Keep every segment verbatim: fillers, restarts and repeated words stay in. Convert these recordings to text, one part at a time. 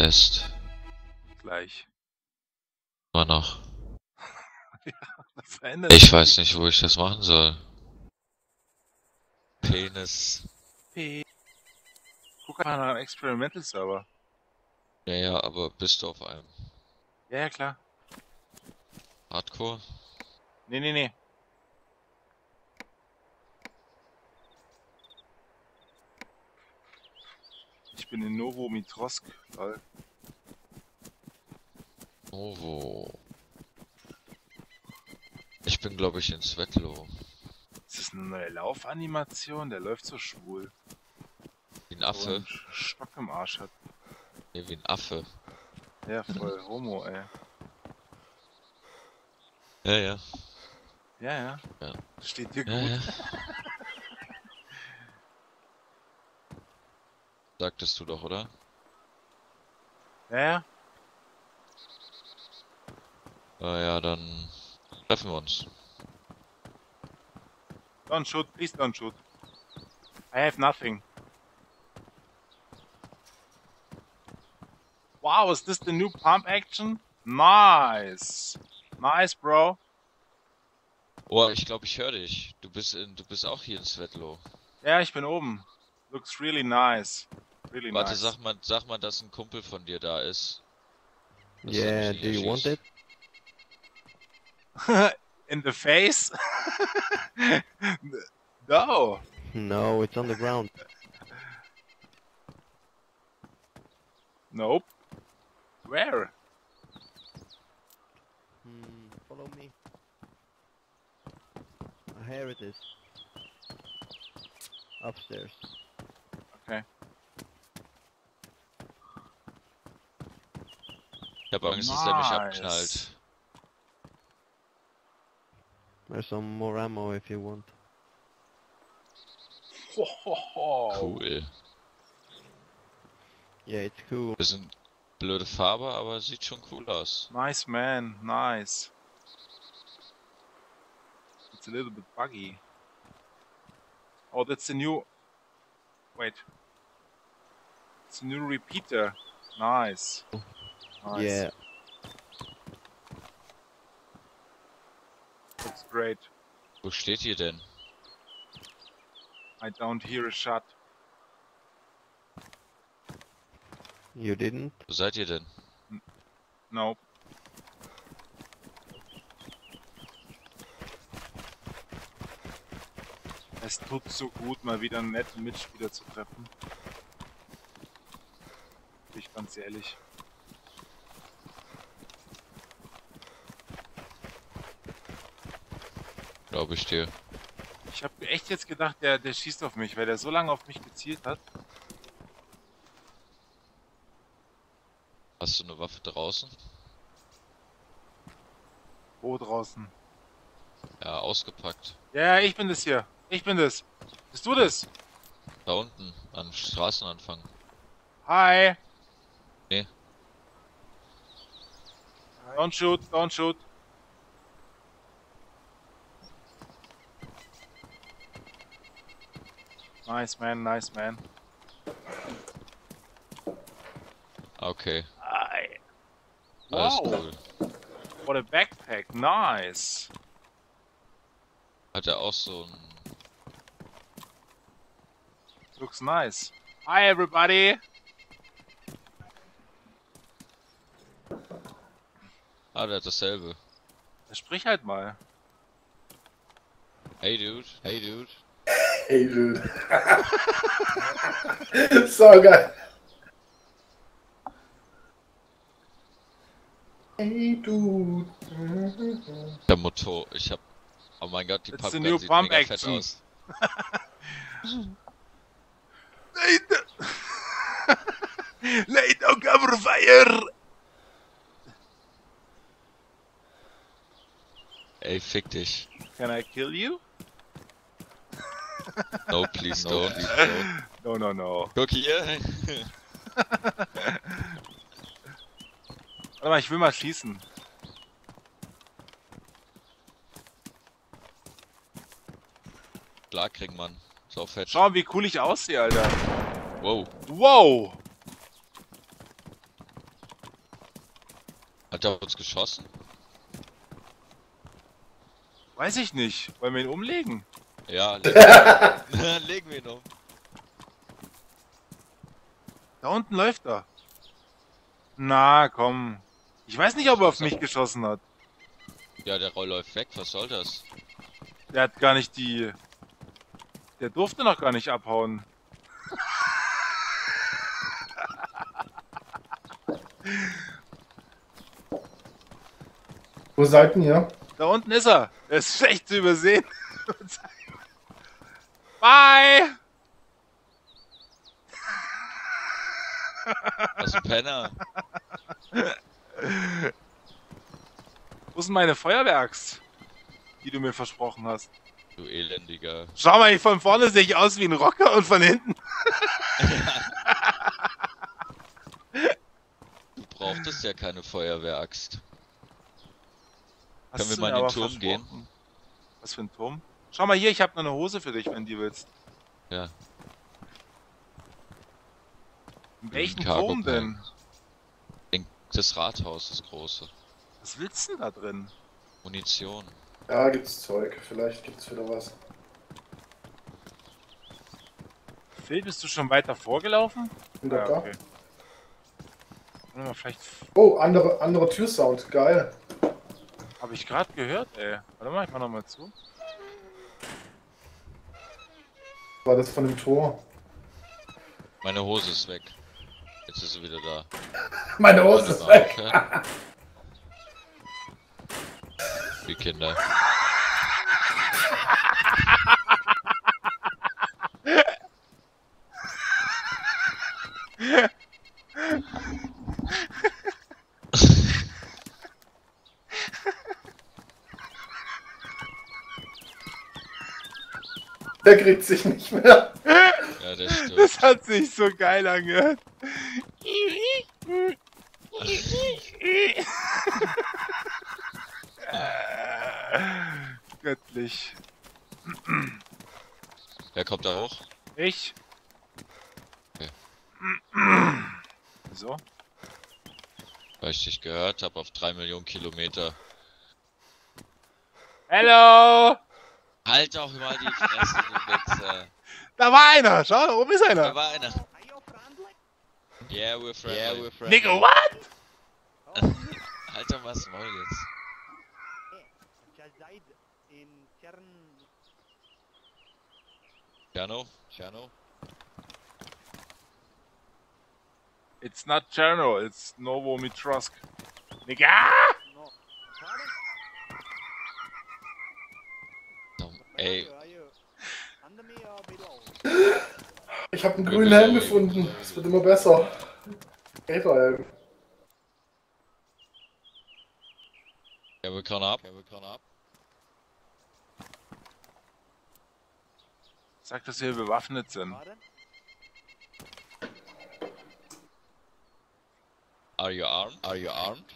lässt. Gleich. Immer noch. Ja, was verändert ich weiß nicht, wo ich das machen soll. Penis. Penis. Guck mal nach einem Experimental-Server. Ja, ja, aber bist du auf einem? Ja, ja, klar. Hardcore? Nee, nee, nee. Ich bin in Novomitrosk. Novo. Ich bin, glaube ich, in Svetlow. Ist das eine neue Laufanimation? Der läuft so schwul. Wie ein Affe? So ein Stock im Arsch hat. Nee, wie ein Affe. Ja, voll Homo, ey. Ja, ja. Ja, ja. Ja. Steht dir ja, gut. Ja. Sagtest du doch, oder? Ja, ja. Na ja, dann treffen wir uns. Don't shoot, please don't shoot. I have nothing. Wow, is this the new pump action? Nice. Nice, bro. Oh, ich glaube, ich höre dich. Du bist in, du bist auch hier in Svetlow. Ja, ich bin oben. Looks really nice. Really Warte, nice. sag mal, sag mal, dass ein Kumpel von dir da ist. Das yeah, ist do you want it? In the face? No. No, it's on the ground. Nope. Where? Hmm, follow me. Here it is. Upstairs. Okay. Ich hab Angst, nice. dass er mich abknallt. There's some more ammo if you want. Ho, ho, ho. Cool. Yeah, it's cool. Das sind blöde Farbe, aber sieht schon cool aus. Nice, man, nice. It's a little bit buggy. Oh, that's a new... Wait. It's a new repeater. Nice. Nice. Yeah. Looks great. Wo steht ihr denn? I don't hear a shot. You didn't? Wo seid ihr denn? N no. Es tut so gut, mal wieder einen netten Mitspieler zu treffen. Bin ich ganz ehrlich. Glaube ich dir. Ich habe echt jetzt gedacht, der, der schießt auf mich, weil der so lange auf mich gezielt hat. Hast du eine Waffe draußen? Wo draußen? Ja, ausgepackt. Ja, ja, ich bin das hier. Ich bin das. Bist du das? Da unten, am Straßenanfang. Hi. Nee. Hi. Don't shoot, don't shoot. Nice, man, nice, man. Okay. Hi. Alles wow. cool. What a backpack, nice. Hat er auch so ein... Looks nice. Hi everybody! Ah, der hat dasselbe. Er spricht halt mal. Hey dude, hey dude. Hey dude. So geil. Hey dude. Der Motor, ich hab... Oh mein Gott, die Pumpgun sieht mega fett aus. Lay down cover fire! Ey, fick dich. Can I kill you? No, please no, don't. Please don't. No, no, no. Guck hier. Warte mal, ich will mal schießen. Schlag kriegen, Mann. So fett. Schau mal, wie cool ich aussehe, Alter. Wow. Wow! Hat er uns geschossen? Weiß ich nicht. Wollen wir ihn umlegen? Ja, legen wir ihn, legen wir ihn um. Da unten läuft er. Na, komm. Ich weiß nicht, ob er auf mich geschossen hat. Ja, der Roll läuft weg. Was soll das? Der hat gar nicht die... Der durfte noch gar nicht abhauen. Wo seid denn ihr? Da unten ist er. Er ist schlecht zu übersehen. Bye! Was ein Penner. Wo sind meine Feuerwerks, die du mir versprochen hast? Du elendiger. Schau mal, ich von vorne sehe ich aus wie ein Rocker und von hinten. Du brauchtest ja keine Feuerwehraxt. Können wir mal in den Turm gehen? Was für ein Turm? Schau mal hier, ich habe noch eine Hose für dich, wenn du willst. Ja. In welchen Turm denn? In das Rathaus, das große. Was willst du denn da drin? Munition. Ja, gibt's Zeug. Vielleicht gibt's wieder was. Phil, bist du schon weiter vorgelaufen? Bin ja, da. Okay. Mal, vielleicht... Oh, andere, andere Türsound. Geil. Habe ich gerade gehört, ey. Warte mal, ich mach nochmal zu. War das von dem Tor? Meine Hose ist weg. Jetzt ist sie wieder da. Meine Hose Meine ist weg. Wie Kinder. Der kriegt sich nicht mehr. Ja, das stimmt. Das hat sich so geil angehört. Göttlich. Wer kommt da hoch? Ich. Okay. So. Weil ich dich gehört habe auf drei Millionen Kilometer. Hello! Halt doch mal die Fresse, du Wichser. Da war einer! Schau, da oben ist einer! Da war einer! Yeah, we're friendly! Yeah, we're friendly. Nigga, what? Halt doch mal das Maul jetzt! Cherno? Cherno? It's not Cherno, it's Novomitrosk. Nigga! Ey. Ich hab einen grünen Helm gefunden. Es wird immer besser. Helm. Ja, wir können ab. Ja, wir können ab. Sag, dass wir bewaffnet sind. Are you armed? Are you armed?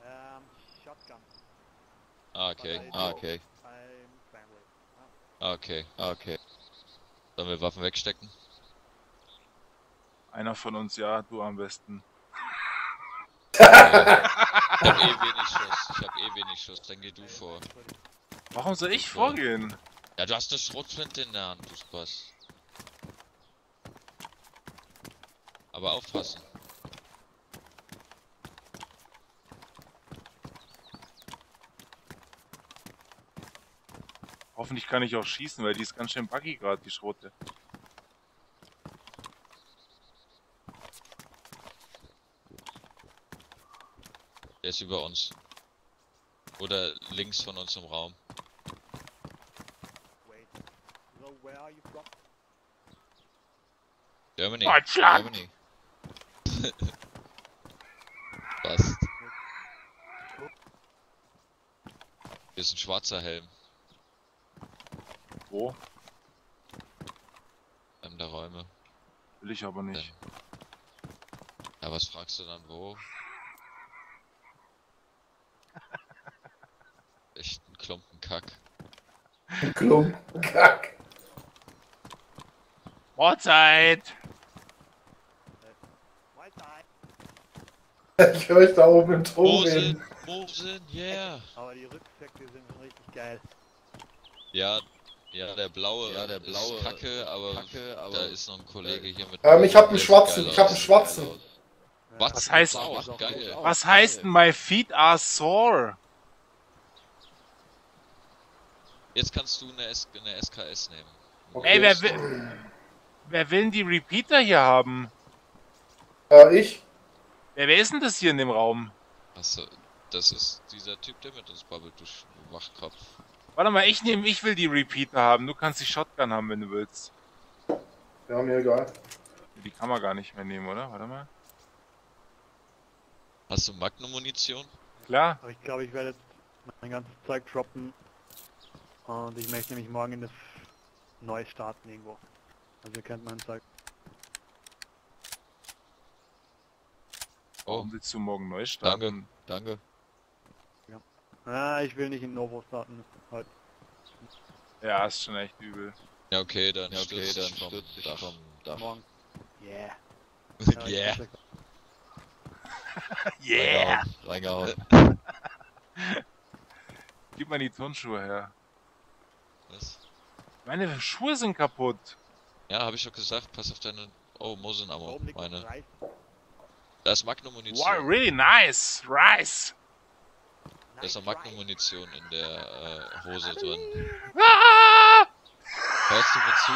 Um, shotgun. Ah, okay, ah, okay. Okay, okay. Sollen wir Waffen wegstecken? Einer von uns, ja, du am besten. Okay. Ich hab eh wenig Schuss, ich hab eh wenig Schuss, dann geh du vor. Warum soll ich vorgehen? Ja, du hast eine Schrotflinte in der Hand, du Spaß. Aber aufpassen. Hoffentlich kann ich auch schießen, weil die ist ganz schön buggy gerade, die Schrote. Der ist über uns. Oder links von uns im Raum. Germany. Deutschland. Germany. Passt. Hier ist ein schwarzer Helm. Wo? In der Räume. Will ich aber nicht. Ja, was fragst du dann wo? Echt ein Klumpenkack. Ein Klumpenkack. Mahlzeit! Ich höre euch da oben im Turm reden. Mosen, yeah. Aber die Rückzöcke sind richtig geil. Ja, ja, der blaue, ja, der blaue ist kacke, aber, kacke, aber da ist noch ein Kollege hier mit. Ähm, ich hab einen schwarzen, ich hab einen schwarzen. Was, was heißt, auch geil. Was heißt my feet are sore? Jetzt kannst du eine, S eine S K S nehmen. Okay. Ey, wer will, wer will denn die Repeater hier haben? Äh, ich. Wer, wer ist denn das hier in dem Raum? Achso, das ist dieser Typ, der mit uns babbelt, du Wachkopf. Warte mal, ich nehme, ich will die Repeater haben. Du kannst die Shotgun haben, wenn du willst. Ja, mir egal. Die kann man gar nicht mehr nehmen, oder? Warte mal. Hast du Magnum-Munition? Klar. Ich glaube, ich werde mein ganzes Zeug droppen. Und ich möchte nämlich morgen in das neue starten irgendwo. Also ihr kennt mein Zeug. Oh, willst du morgen neu starten? Danke, danke. Ja. Ah, ich will nicht in Novo starten heute. Ja, ist schon echt übel. Ja, okay, dann ja, okay, stürzt, dann komm, da komm, da. Morgen. Yeah. Yeah. Yeah. Reingehauen. Reingehauen. Gib mal die Turnschuhe her. Was? Meine Schuhe sind kaputt. Ja, habe ich doch gesagt. Pass auf deine. Oh, Mosin Ammo. Meine. Da ist Magnum-Munition. Wow, really nice. Rice. Da ist noch Magnum-Munition in der äh, Hose drin. Hörst du mir zu?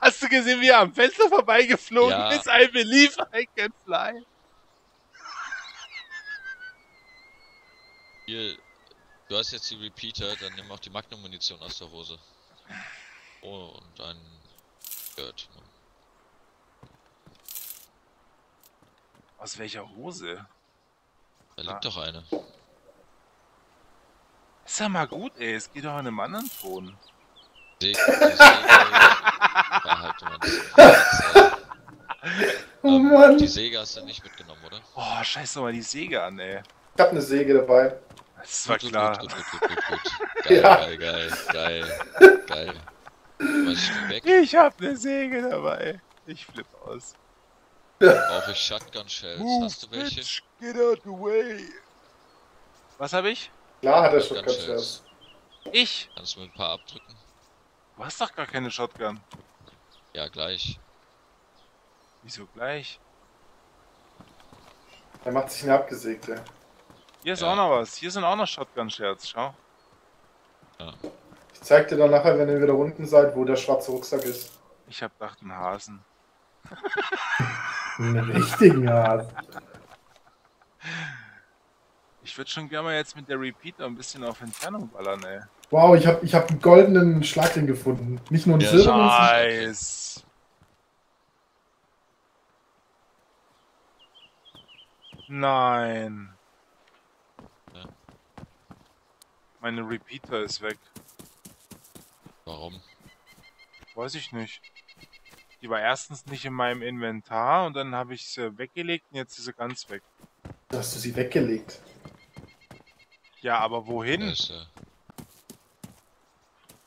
Hast du gesehen, wie er am Fenster vorbeigeflogen ja. ist? I believe I can fly. Hier. Du hast jetzt die Repeater, dann nimm auch die Magnum-Munition aus der Hose. Oh, und ein Gurt. Aus welcher Hose? Da liegt ah. doch eine. Ist ja mal gut, ey. Es geht doch an einem anderen Ton. Segen, Segen. Oh Mann. Die Säge hast du nicht mitgenommen, oder? Oh, scheiß doch mal die Säge an, ey. Ich hab eine Säge dabei. Das war gut, klar. Gut, gut, gut, gut, gut. Geil, ja. geil, geil, geil, geil. Weg? Ich hab ne Säge dabei. Ich flipp aus. Brauche ich Shotgun Shells. Move, hast du welche? Bitch, get out the way. Was hab ich? Klar hat er Shotgun, Shotgun Shells. Ich? Kannst du mir ein paar abdrücken? Du hast doch gar keine Shotgun. Ja, gleich. Wieso gleich? Er macht sich eine abgesägte. Hier ist ja. auch noch was. Hier sind auch noch Shotgun-Scherz. Schau. Ja. Ich zeig dir dann nachher, wenn ihr wieder unten seid, wo der schwarze Rucksack ist. Ich hab gedacht, einen Hasen. Einen richtigen Hasen. Ich würde schon gerne mal jetzt mit der Repeater ein bisschen auf Entfernung ballern, ey. Wow, ich hab, ich hab einen goldenen Schlagring gefunden. Nicht nur einen ja, silbernen. Nice. Nein. Meine Repeater ist weg. Warum? Weiß ich nicht. Die war erstens nicht in meinem Inventar und dann habe ich sie weggelegt und jetzt ist sie ganz weg. Da hast du sie weggelegt? Ja, aber wohin? Ist, äh...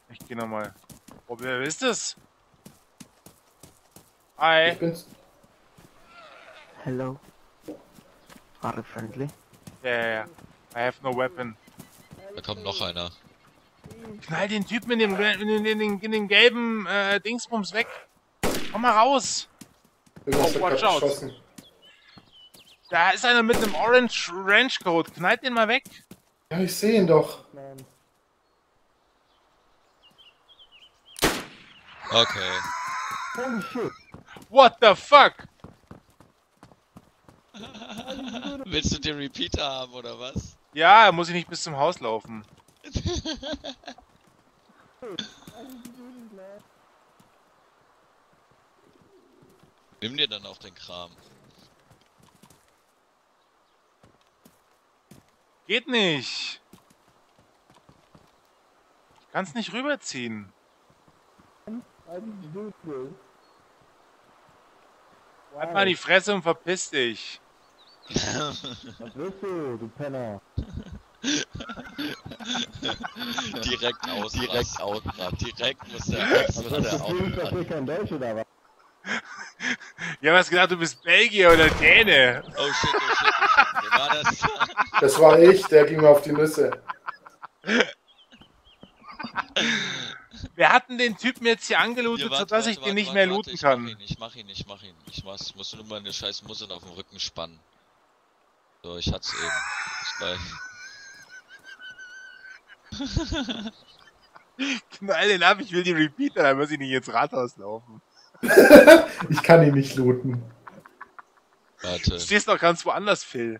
Ich geh nochmal. Oh, wer ist das? Hi. Ich bin's. Hello. Are you friendly? Ja, ja, ja. I have no weapon. Da kommt noch einer. Knall den Typen in dem, in den, in den gelben äh, Dingsbums weg. Komm mal raus. Oh, watch out. Geschossen. Da ist einer mit einem Orange Ranchcoat. Knallt den mal weg. Ja, ich sehe ihn doch. Okay. Holy shit. What the fuck? Willst du den Repeater haben oder was? Ja, muss ich nicht bis zum Haus laufen. Nimm dir dann auch den Kram. Geht nicht. Ich kann's nicht rüberziehen. Halt mal die Fresse und verpiss dich. Was willst du, du Penner? Direkt aus, direkt aus, direkt muss der Ausrad. Das ist kein Deutsch oder was? Ich hab was gedacht, du bist Belgier oder Däne. Oh shit, oh shit, oh shit. Wer war das? Das war ich, der ging mir auf die Nüsse. Wir hatten den Typen jetzt hier angelootet, ja, sodass ich wart, den nicht wart, mehr looten wart, kann. Ich mach ihn, ich mach ihn, ich mach ihn. Ich muss nur mal eine scheiß Musse auf dem Rücken spannen. So, ich hat's eben. Bis gleich. Knall den ab, ich will die Repeater, dann muss ich nicht ins Rathaus laufen. Ich kann ihn nicht looten. Warte. Du stehst noch ganz woanders, Phil.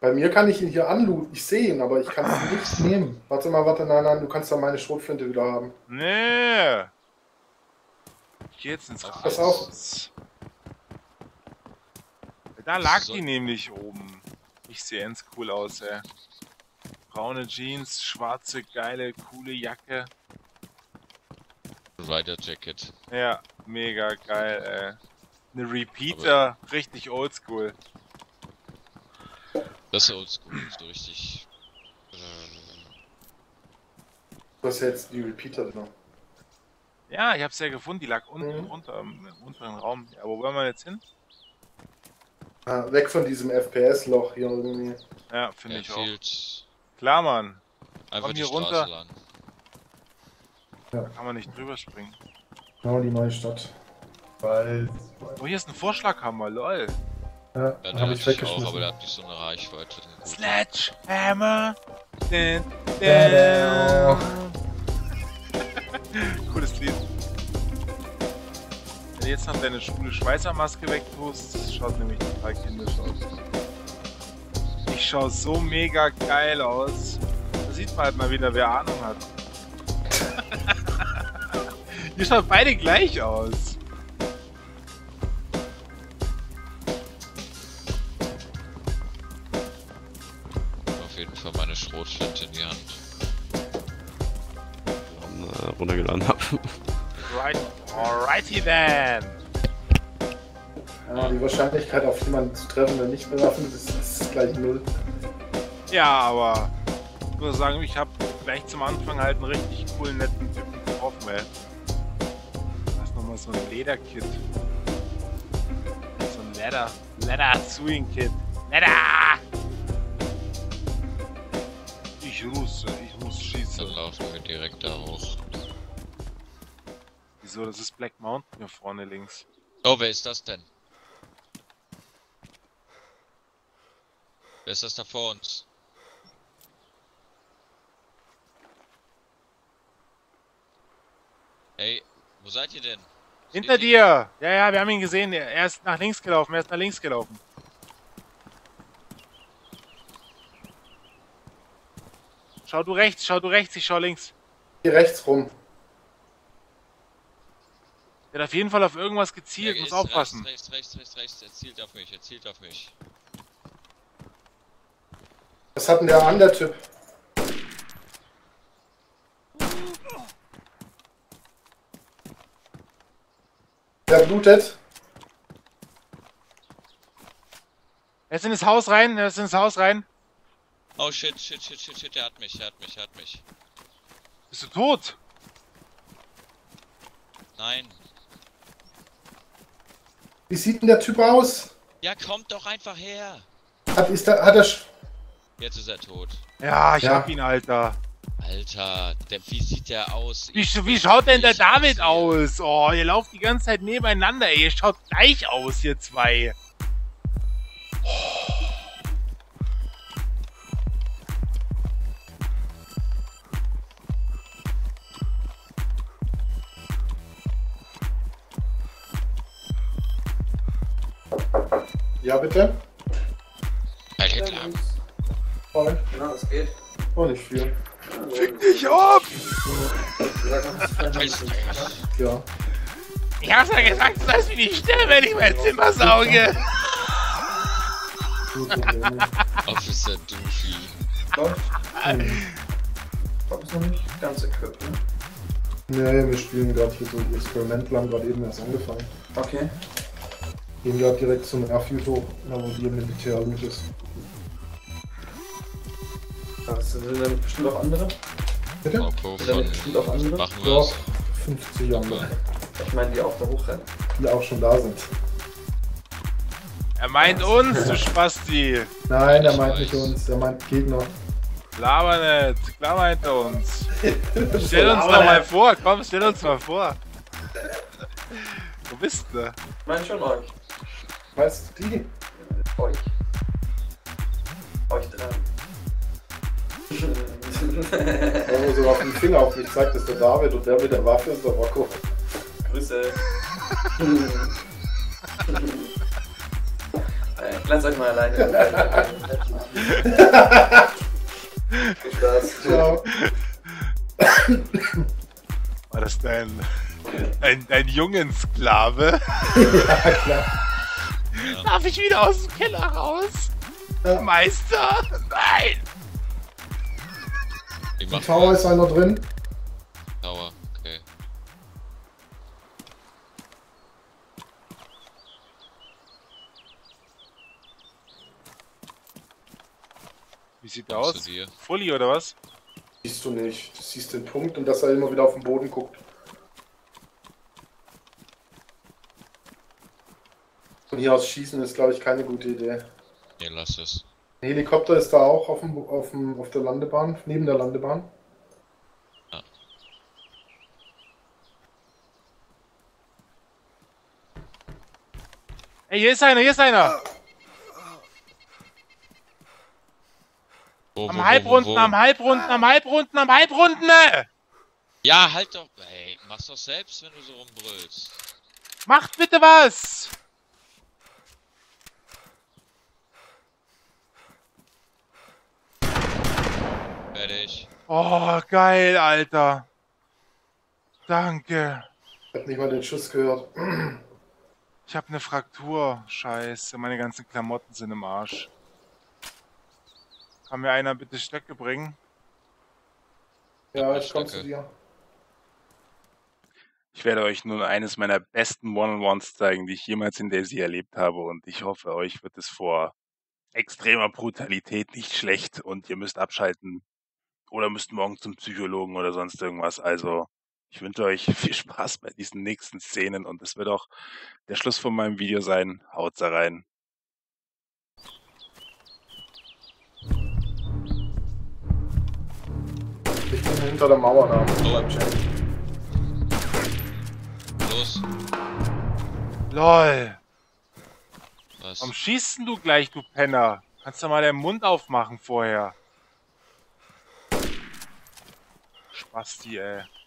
Bei mir kann ich ihn hier anlooten, ich sehe ihn, aber ich kann ihn nicht nehmen. Warte mal, warte, nein, nein, du kannst da meine Schrotflinte wieder haben. Nee. Ich geh jetzt ins Rathaus. Pass auf. Da lag die nämlich oben. Ich sehe ends cool aus, ey. Braune Jeans, schwarze, geile, coole Jacke. Rider Jacket. Ja, mega geil, ey. Eine Repeater, aber richtig oldschool. Das ist oldschool, so richtig. Du hast jetzt die Repeater noch. Ja, ich hab's ja gefunden, die lag unten mhm. runter, im unteren Raum. Aber wo wollen wir jetzt hin? Ah, weg von diesem F P S-Loch hier irgendwie. Ja, finde ich auch. Klar, Mann. Einfach die hier Straße runter lang. Ja. Da kann man nicht drüber springen. Genau, die neue Stadt. Weil... Oh, hier ist ein Vorschlaghammer, lol. Ja, ja, den hab ich weggeschmissen. Auch, aber der hat nicht so eine Reichweite. Sledgehammer! Cooles Lied. Wenn du jetzt noch deine schwule Schweißermaske wegtust, schaut nämlich total kindisch aus. Ich schaue so mega geil aus. Da sieht man halt mal wieder, wer Ahnung hat. Ihr schaut beide gleich aus. Auf jeden Fall meine Schrotflinte in die Hand. Wir haben, äh, runtergeladen habe. Right. Alrighty then. Ja, die Wahrscheinlichkeit, auf jemanden zu treffen, der nicht bewaffnet ist, ist gleich null. Ja, aber ich würde sagen, ich habe gleich zum Anfang halt einen richtig coolen, netten Typen getroffen, ey. Da ist nochmal so ein Lederkit. So ein Leder. Leder-Swing-Kit. Leder! Ich russe, ich muss schießen. Dann laufen wir direkt da hoch. Wieso, das ist Black Mountain hier vorne links. Oh, wer ist das denn? Wer ist das da vor uns? Hey, wo seid ihr denn? Was hinter dir! Ja, ja, wir haben ihn gesehen. Er ist nach links gelaufen. Er ist nach links gelaufen. Schau du rechts, schau du rechts, ich schau links. Hier rechts rum. Er hat auf jeden Fall auf irgendwas gezielt. Er muss aufpassen. Rechts, rechts, rechts, rechts. Er zielt auf mich, er zielt auf mich. Was hat denn der andere Typ? Der blutet. Er ist in das Haus rein, er ist in das Haus rein. Oh shit, shit, shit, shit, shit, der hat mich, der hat mich, der hat mich. Bist du tot? Nein. Wie sieht denn der Typ aus? Ja, kommt doch einfach her. Hat, ist da, hat er... Jetzt ist er tot. Ja, ich ja. hab ihn, Alter. Alter, der, wie sieht der aus? Wie, wie schaut denn der David aus? Oh, ihr lauft die ganze Zeit nebeneinander, ey. Ihr schaut gleich aus, ihr zwei. Oh. Ja, bitte? Alter, klar. Genau, das geht. Oh, nicht viel. Fick dich ab! Ja. Ich hab's ja gesagt, du sollst mich nicht sterben, wenn ich mein Zimmer sauge! Officer Douchey. Läuft? Ich glaub, ist noch nicht ganz equipped, ne? Nee, wir spielen gerade hier so ein Experiment, wir haben gerade eben erst angefangen. Okay. Gehen gerade direkt zum Refuge hoch, wo hier Militär gut ist. Das sind dann bestimmt auch andere. Bitte? Okay, sind dann bestimmt auch andere. Machen wir doch, fünfzig andere. Ich meine, die auch da hochrennen. Die auch schon da sind. Er meint uns, du Spasti. Nein, er meint nicht uns, er meint Gegner. Laber nicht, klar meint er uns. Stell uns doch mal vor, komm, stell uns mal vor. Wo bist du? Ich mein schon euch. Weißt du die? Euch. Euch dran. Wenn man so auf den Finger auf mich zeigt, ist der David und der mit der Waffe ist der Rocco. Grüße. Lass euch mal alleine. Viel Spaß. Ciao. War das dein, dein, dein Jungensklave? Ja, klar. Ja. Darf ich wieder aus dem Keller raus? Ja. Meister? Nein! Ich mach Tower ist einer drin. Tower, okay. Wie sieht der aus? Fully oder was? Siehst du nicht. Du siehst den Punkt und dass er immer wieder auf den Boden guckt. Von hier aus schießen ist, glaube ich, keine gute Idee. Nee, lass es. Ein Helikopter ist da auch auf, dem, auf, dem, auf der Landebahn, neben der Landebahn. Ja. Ey, hier ist einer, hier ist einer! Wo, wo, am Halbrunden, wo, wo, wo. am Halbrunden, am Halbrunden, am Halbrunden! Ja, halt doch, ey, mach's doch selbst, wenn du so rumbrüllst. Macht bitte was! Fertig. Oh, geil, Alter. Danke. Ich hab nicht mal den Schuss gehört. Ich hab eine Fraktur. Scheiße, meine ganzen Klamotten sind im Arsch. Kann mir einer bitte Stöcke bringen? Ja, ich komm zu dir. Ich werde euch nun eines meiner besten One-on-Ones zeigen, die ich jemals in DayZ erlebt habe. Und ich hoffe, euch wird es vor extremer Brutalität nicht schlecht. Und ihr müsst abschalten. Oder müsst morgen zum Psychologen oder sonst irgendwas. Also, ich wünsche euch viel Spaß bei diesen nächsten Szenen. Und es wird auch der Schluss von meinem Video sein. Haut's da rein. Ich bin hinter der Mauer da. So im Chat. Los. LOL. Was? Warum schießt denn du gleich, du Penner? Kannst du mal den Mund aufmachen vorher? Spasti, ey.